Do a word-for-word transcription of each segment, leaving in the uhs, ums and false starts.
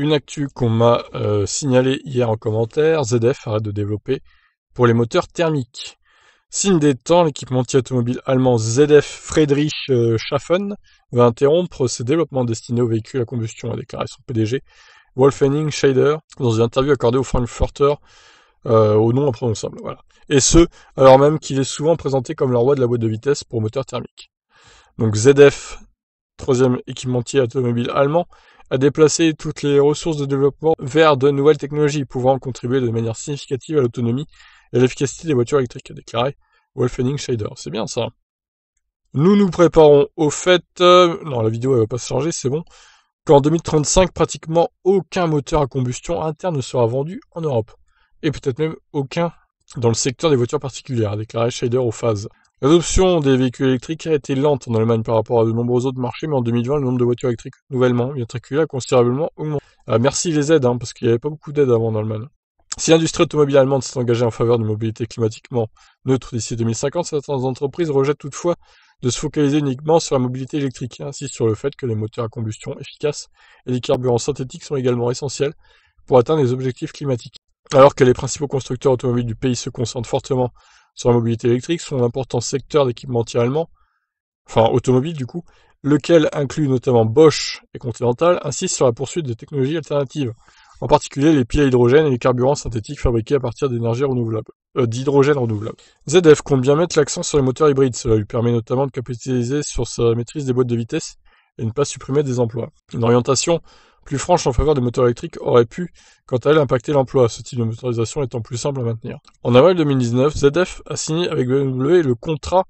Une actu qu'on m'a euh, signalée hier en commentaire, Z F arrête de développer pour les moteurs thermiques. Signe des temps, l'équipementier automobile allemand Z F Friedrichshafen va interrompre ses développements destinés aux véhicules à combustion, a déclaré son P D G Wolf-Henning Schneider dans une interview accordée au Frankfurter euh, au nom imprononçable. Voilà. Et ce, alors même qu'il est souvent présenté comme le roi de la boîte de vitesse pour moteur thermique. Donc Z F, troisième équipementier automobile allemand, a déplacé toutes les ressources de développement vers de nouvelles technologies, pouvant contribuer de manière significative à l'autonomie et à l'efficacité des voitures électriques, a déclaré Wolf-Henning Schneider. C'est bien ça. Nous nous préparons au fait, euh, non, la vidéo elle va pas se changer, c'est bon, qu'en deux mille trente-cinq, pratiquement aucun moteur à combustion interne ne sera vendu en Europe, et peut-être même aucun dans le secteur des voitures particulières, a déclaré Schneider au F A S. L'adoption des véhicules électriques a été lente en Allemagne par rapport à de nombreux autres marchés, mais en deux mille vingt, le nombre de voitures électriques nouvellement immatriculées a considérablement augmenté. Euh, merci les aides, hein, parce qu'il n'y avait pas beaucoup d'aides avant en Allemagne. Si l'industrie automobile allemande s'est engagée en faveur d'une mobilité climatiquement neutre d'ici deux mille cinquante, certaines entreprises rejettent toutefois de se focaliser uniquement sur la mobilité électrique, ainsi sur le fait que les moteurs à combustion efficaces et les carburants synthétiques sont également essentiels pour atteindre les objectifs climatiques. Alors que les principaux constructeurs automobiles du pays se concentrent fortement sur la mobilité électrique, sont un important secteur d'équipementier allemand, enfin automobile du coup, lequel inclut notamment Bosch et Continental, insiste sur la poursuite de technologies alternatives, en particulier les piles à hydrogène et les carburants synthétiques fabriqués à partir d'énergie renouvelable, euh, d'hydrogène renouvelable. Z F compte bien mettre l'accent sur les moteurs hybrides, cela lui permet notamment de capitaliser sur sa maîtrise des boîtes de vitesse et ne pas supprimer des emplois. Une orientation plus franche en faveur des moteurs électriques aurait pu, quant à elle, impacter l'emploi, ce type de motorisation étant plus simple à maintenir. En avril deux mille dix-neuf, Z F a signé avec B M W le contrat,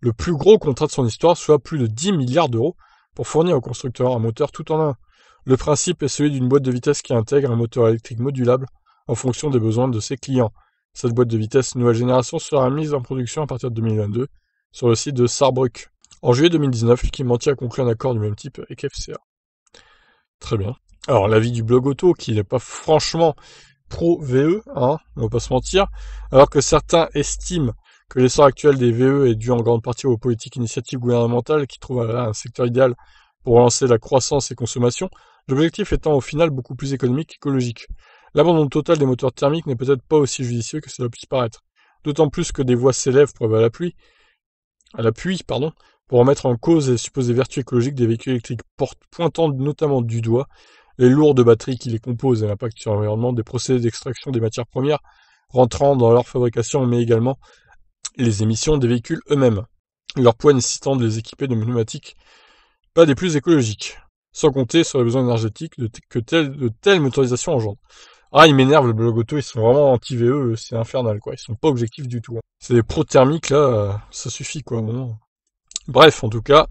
le plus gros contrat de son histoire, soit plus de dix milliards d'euros, pour fournir au constructeur un moteur tout en un. Le principe est celui d'une boîte de vitesse qui intègre un moteur électrique modulable en fonction des besoins de ses clients. Cette boîte de vitesse nouvelle génération sera mise en production à partir de deux mille vingt-deux sur le site de Saarbrücken. En juillet deux mille dix-neuf, l'équipementier a conclu un accord du même type avec F C A. Très bien. Alors, l'avis du blog auto, qui n'est pas franchement pro-V E, hein, on va pas se mentir, alors que certains estiment que l'essor actuel des V E est dû en grande partie aux politiques initiatives gouvernementales qui trouvent là un secteur idéal pour relancer la croissance et consommation, l'objectif étant au final beaucoup plus économique qu'écologique. L'abandon total des moteurs thermiques n'est peut-être pas aussi judicieux que cela puisse paraître, d'autant plus que des voix s'élèvent pour à l'appui, à l'appui, pardon, pour remettre en cause les supposées vertus écologiques des véhicules électriques, pointant notamment du doigt les lourdes batteries qui les composent et l'impact sur l'environnement des procédés d'extraction des matières premières rentrant dans leur fabrication, mais également les émissions des véhicules eux-mêmes, leur poids nécessitant de les équiper de pneumatiques pas des plus écologiques, sans compter sur les besoins énergétiques de que telle, de telle motorisation engendre. Ah, ils m'énervent, le blog auto, ils sont vraiment anti-V E, c'est infernal, quoi, ils sont pas objectifs du tout. Hein. C'est des pro-thermiques, là, ça suffit, quoi, maintenant. Bref, en tout cas,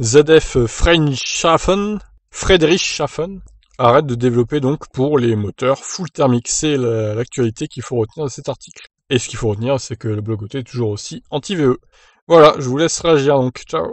Z F Friedrichshafen, Friedrichshafen arrête de développer donc pour les moteurs full thermique. C'est l'actualité qu'il faut retenir de cet article. Et ce qu'il faut retenir, c'est que le blog auto est toujours aussi anti-V E. Voilà, je vous laisse réagir donc. Ciao.